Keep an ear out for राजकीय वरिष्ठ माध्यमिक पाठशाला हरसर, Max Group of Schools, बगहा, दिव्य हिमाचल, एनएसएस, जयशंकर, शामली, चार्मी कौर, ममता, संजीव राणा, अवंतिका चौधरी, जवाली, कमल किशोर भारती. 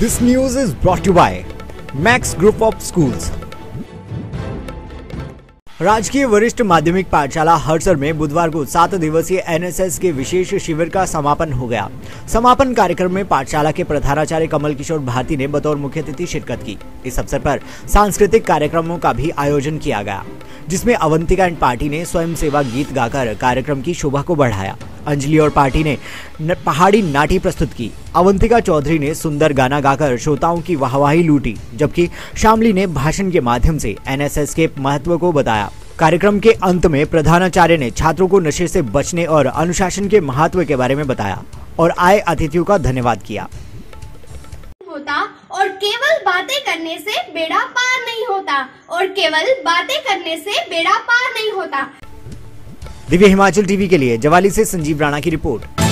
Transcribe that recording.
This news is brought to you by Max Group of Schools. राजकीय वरिष्ठ माध्यमिक पाठशाला हरसर में बुधवार को 7 दिवसीय एनएसएस के विशेष शिविर का समापन हो गया। समापन कार्यक्रम में पाठशाला के प्रधानाचार्य कमल किशोर भारती ने बतौर मुख्य अतिथि शिरकत की। इस अवसर पर सांस्कृतिक कार्यक्रमों का भी आयोजन किया गया, जिसमें अवंतिका एंड पार्टी ने स्वयं सेवा गीत गाकर कार्यक्रम की शोभा को बढ़ाया। अंजलि और पार्टी ने पहाड़ी नाटी प्रस्तुत की। अवंतिका चौधरी ने सुंदर गाना गाकर श्रोताओं की वाहवाही लूटी, जबकि शामली ने भाषण के माध्यम से एनएसएस के महत्व को बताया। कार्यक्रम के अंत में प्रधानाचार्य ने छात्रों को नशे से बचने और अनुशासन के महत्व के बारे में बताया और आए अतिथियों का धन्यवाद किया। होता और केवल बातें करने से बेड़ा पार नहीं होता दिव्य हिमाचल टीवी के लिए जवाली से संजीव राणा की रिपोर्ट।